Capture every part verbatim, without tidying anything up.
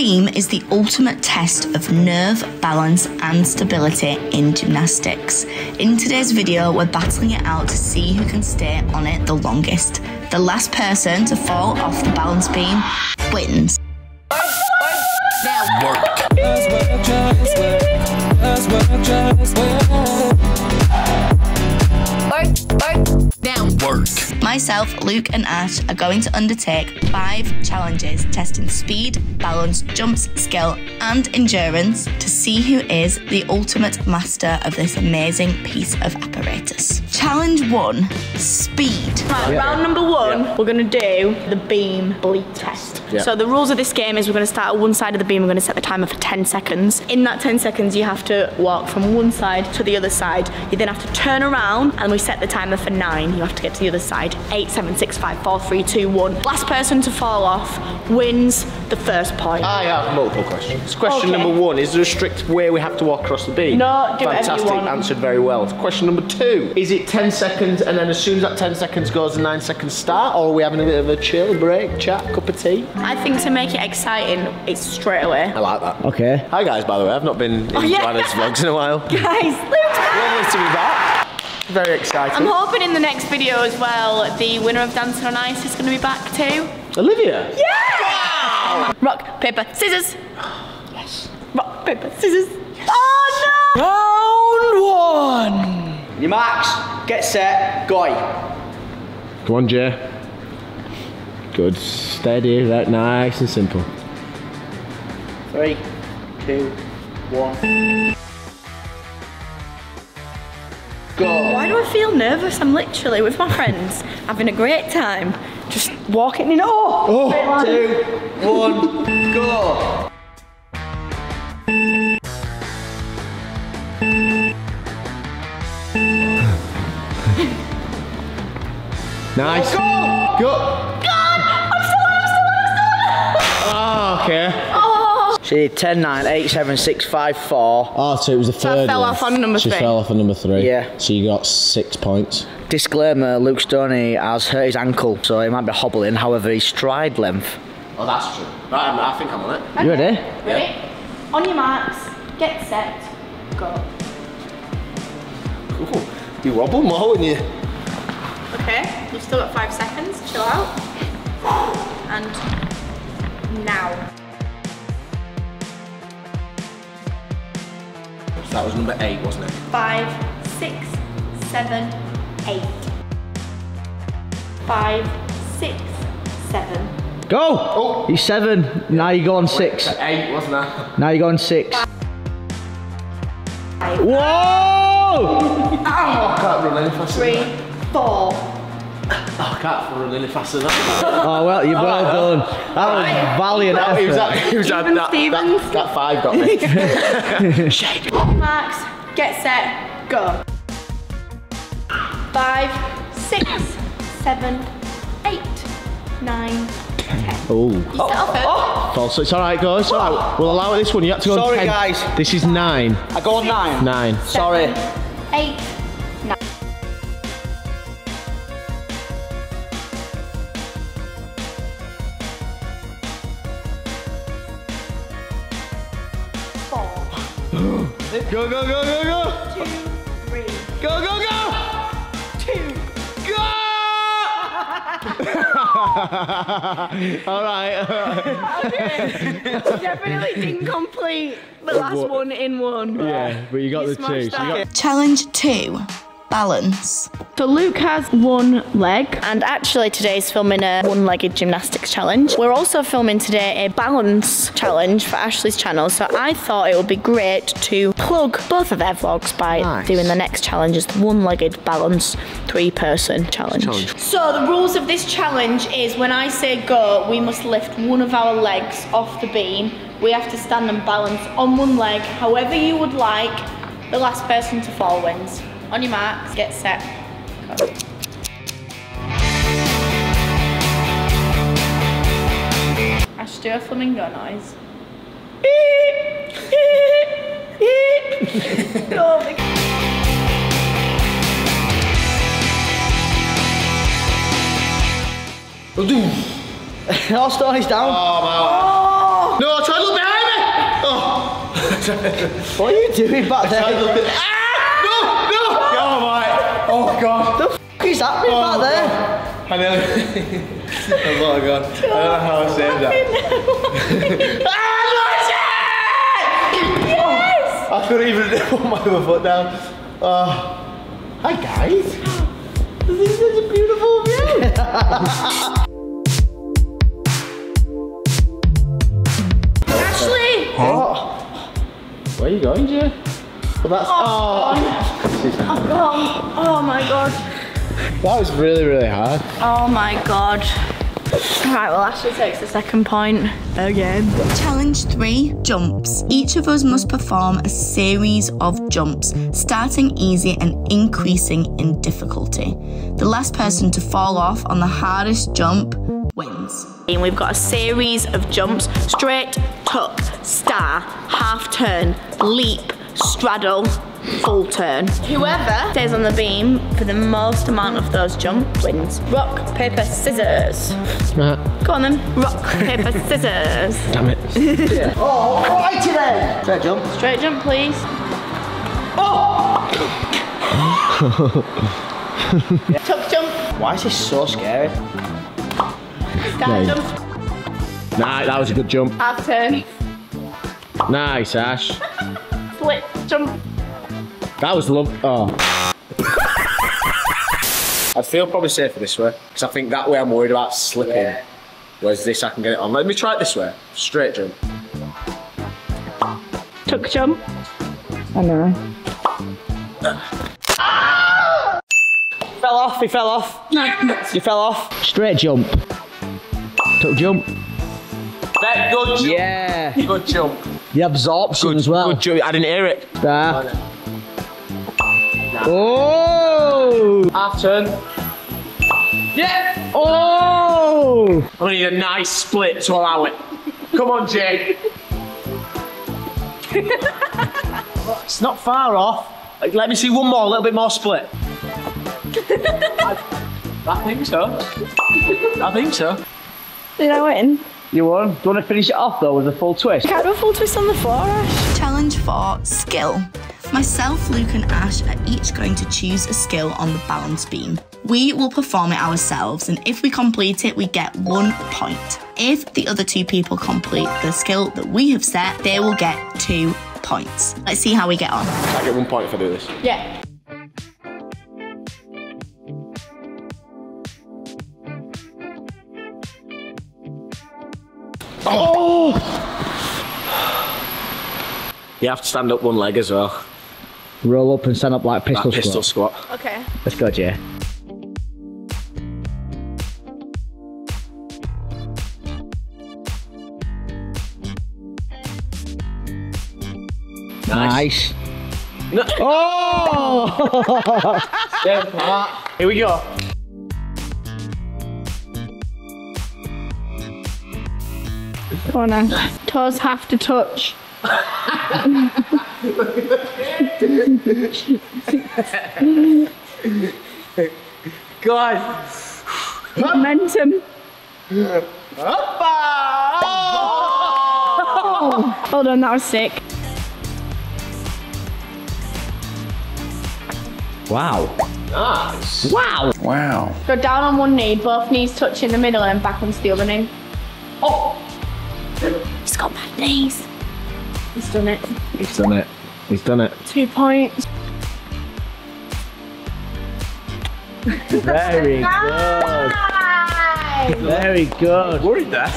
beam is the ultimate test of nerve, balance and stability in gymnastics. In today's video, we're battling it out to see who can stay on it the longest. The last person to fall off the balance beam wins. Now work. Just work, just work. Just work, just work. Work, work. Now work. Myself, Luke and Ash are going to undertake five challenges testing speed, balance, jumps, skill and endurance to see who is the ultimate master of this amazing piece of apparatus. Challenge one, speed. Right, yeah. Round number one, yeah. We're going to do the beam bleed test. Yeah. So the rules of this game is we're going to start at one side of the beam, we're going to set the timer for ten seconds. In that ten seconds you have to walk from one side to the other side. You then have to turn around and we set the timer for nine. You have to get to the other side. eight, seven, six, five, four, three, two, one. Last person to fall off wins the first point. I have multiple questions. Question okay. number one, is there a strict way we have to walk across the beam? No, do Fantastic, whatever you want. Answered very well. Question number two, is it ten seconds and then as soon as that ten seconds goes, the nine seconds start, or are we having a bit of a chill, break, chat, cup of tea? I think to make it exciting, it's straight away. I like that. Okay. Hi guys, by the way, I've not been in oh, yeah. Joanna's vlogs in a while. Guys, lovely to be back. Very exciting. I'm hoping in the next video as well, the winner of Dancing on Ice is going to be back too. Olivia? Yeah! Wow! Rock, paper, scissors. Yes. Rock, paper, scissors. Yes. Oh no! Round one. Your marks, get set, go. Come on, Jay. Good, steady, right, nice and simple. Three, two, one. Go. Why do I feel nervous? I'm literally with my friends having a great time. Just walking in. Oh! oh two, one, go! Nice. Oh, go! Go! God! I'm still on, I'm still on, I'm still on! Oh, okay. Oh. She did ten, nine, eight, seven, six, five, four. Oh, so it was the third. So I fell one. off on number she three. She fell off on number three. Yeah. So you got six points. Disclaimer, Luke Stoney has hurt his ankle, so he might be hobbling, however, his stride length. Oh, that's true. Right, I'm, I think I'm on it. Okay. You ready? Ready? Yeah. On your marks, get set, go. Ooh, you wobble more when you... Okay, you've still got five seconds, chill out. And now. That was number eight, wasn't it? Five, six, seven, eight. Five, six, seven. Go! Oh. You're seven. Now you go on six. Eight, wasn't that? Now you go on six. Five. Whoa! Ow! I can't run any faster. Three, four. Oh, I can't run any faster than that. Oh, well, you're well done. That was valiant effort. It was that, it was that, that, that, that five got me. Shake. Marks, get set, go. Five, six, seven, eight, nine, ten. Oh. You set off it. Oh. False. It's all right, go. It's all right. We'll allow it this one. You have to go Sorry, on ten. Sorry, guys. This is nine. I go on six, nine. Nine. Seven, Sorry. Eight, nine. Go, go, go, go, go! Two, three. Go, go, go! Two. Go! All right. I'll do it. Definitely didn't complete the last what? one in one. Yeah, but you got you the two. So got Challenge two. Balance. So Luke has one leg, and actually today's filming a one-legged gymnastics challenge. We're also filming today a balance challenge for Ashley's channel, so I thought it would be great to plug both of their vlogs by nice. doing the next challenge as the one-legged balance three-person challenge. challenge. So the rules of this challenge is when I say go, we must lift one of our legs off the beam. We have to stand and balance on one leg, however you would like. The last person to fall wins. On your marks, get set, go. I should do a flamingo noise. I'll do. I'll start this down. Oh, man. Oh. No, I'll try a little bit. What are you doing back there? Ah! No! No! Oh, my. Oh, God. The f is happening oh, back there? I know. Oh, my God. I don't know how I saved that. Ah, no, Jay! Yes! I couldn't even put my other foot down. Uh, hi, guys. This is such a beautiful view. Huh? Where are you going, Jay? Well, that's. Oh, oh. I've gone. Oh my God. That was really, really hard. Oh my God. Alright, well, Ashley takes the second point again. Challenge three, jumps. Each of us must perform a series of jumps, starting easy and increasing in difficulty. The last person to fall off on the hardest jump wins. And we've got a series of jumps: straight, tuck, star, half turn, leap, straddle, full turn. Whoever stays on the beam for the most amount of those jumps wins. Rock, paper, scissors. Nah. Go on then. Rock, paper, scissors. Damn it. Yeah. Oh, right then. Straight jump. Straight jump, please. Oh! Yeah. Tuck jump. Why is this so scary? Star no. Jump. Nah, that was a good jump. Half turn. Nice, Ash. Flip jump. That was love. Oh. I feel probably safer this way, because I think that way I'm worried about slipping. Yeah. Whereas this, I can get it on. Let me try it this way. Straight jump. Tuck jump. I know. Ah! Fell off. He fell off. You fell off. Straight jump. Tuck jump. That good jump. Yeah. Good jump. The absorption good, as well. Good jump. I didn't hear it. Nah. Nah. Oh. Half turn. Yeah. Oh. I need a nice split to allow it. Come on, Jay. It's not far off. Like, let me see one more, a little bit more split. I, I think so. I think so. Did I win? You won. Do you want to finish it off though with a full twist? Can I do a full twist on the floor, Ash? Challenge four, skill. Myself, Luke and Ash are each going to choose a skill on the balance beam. We will perform it ourselves, and if we complete it, we get one point. If the other two people complete the skill that we have set, they will get two points. Let's see how we get on. Can I get one point if I do this? Yeah. Oh! You have to stand up one leg as well. Roll up and stand up like pistol, like pistol squat. squat. Okay. Let's go, Jay. Nice. nice. No. Oh! Yeah, here we go. Oh, no. Toes have to touch. God. Momentum. Oh. Hold on, that was sick. Wow. Nice. Wow. Wow. Go down on one knee, both knees touch in the middle, and then back onto the other knee. Oh. He's got bad knees. He's done it. He's done it. He's done it. Two points. Very nice. Good. Very good. Worried there.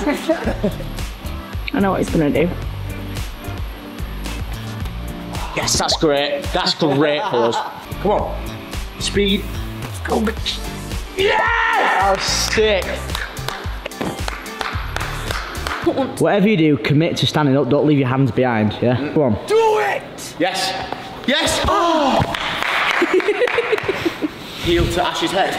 I know what he's gonna do. Yes, that's great. That's great for us. Come on. Speed. Let's go. Yes! That was sick. Whatever you do, commit to standing up. Don't leave your hands behind. Yeah, go on. Do it. Yes. Yes. Oh. Heel to Ash's head.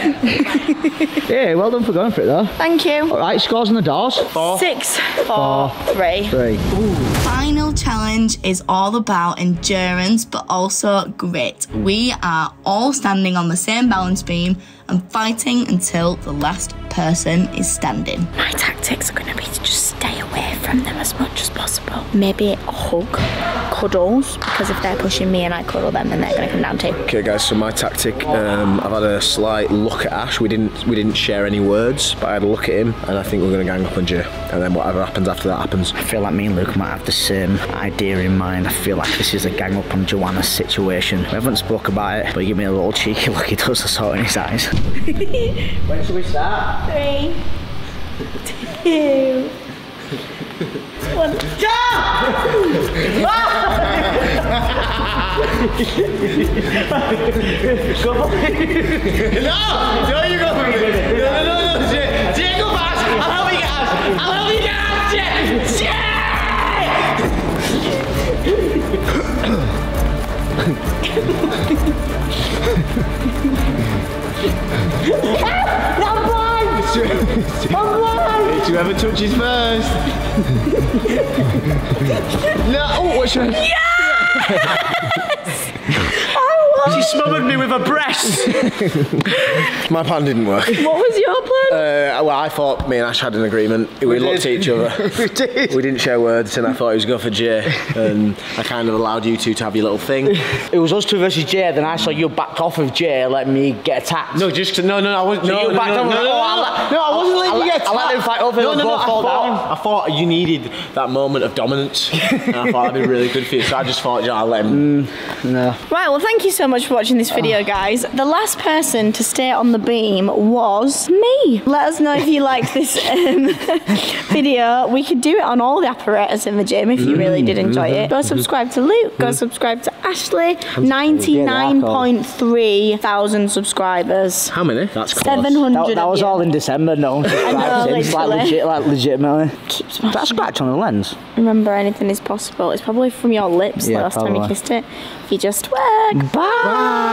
Yeah, well done for going for it though. Thank you. All right, scores on the doors. Four. Six. Four. four three. Three. Ooh. Final challenge is all about endurance, but also grit. We are all standing on the same balance beam and fighting until the last person is standing. My tactics are going to be to just stay away from them as much as possible. Maybe a hug. cuddles, because if they're pushing me and I cuddle them, then they're going to come down too. Okay guys, so my tactic, um, I've had a slight look at Ash. We didn't we didn't share any words, but I had a look at him and I think we're going to gang up on Jay, and then whatever happens after that happens. I feel like me and Luke might have the same idea in mind. I feel like this is a gang up on Joanna's situation. We haven't spoke about it, but he gave me a little cheeky look. He does, I saw it in his eyes. When should we start? Three, two, one, go! Go! No! No, you go! No, no, no, Jay! Jay, go fast! I'll help you guys! I'll help you guys! Jay! Jay! I'm blind! I'm blind! It's whoever touches first! No! Oh, what's your... Yes! She smothered me with her breast. My plan didn't work. What was your plan? Uh, well, I thought me and Ash had an agreement. We, we looked did. at each other. We did. We didn't share words, and I thought it was going for Jay. And I kind of allowed you two to have your little thing. It was us two versus Jay. Then I saw you backed off of Jay, let me get attacked. No, just no, no, I wasn't. So no, you backed no, no, off. No, no, oh, no, no, I wasn't letting you get attacked. I let them fight over. No, no, no, I fall thought, down. I thought you needed that moment of dominance, and I thought that'd be really good for you. So I just thought, yeah, I'll let him. Mm, no. Right. Well, thank you so much. much for watching this video, guys. The last person to stay on the beam was me. Let us know if you liked this um, video. We could do it on all the apparatus in the gym if you really did enjoy it. Go subscribe to Luke, go subscribe to Ashley. ninety-nine point three thousand subscribers. How many? That's close. seven hundred. That, that was all in December, no one subscribes. Like, legit, like legitimately. Keeps that scratch on the lens. Remember, anything is possible. It's probably from your lips, yeah, the last probably. time you kissed it. You just work. Bye. Bye.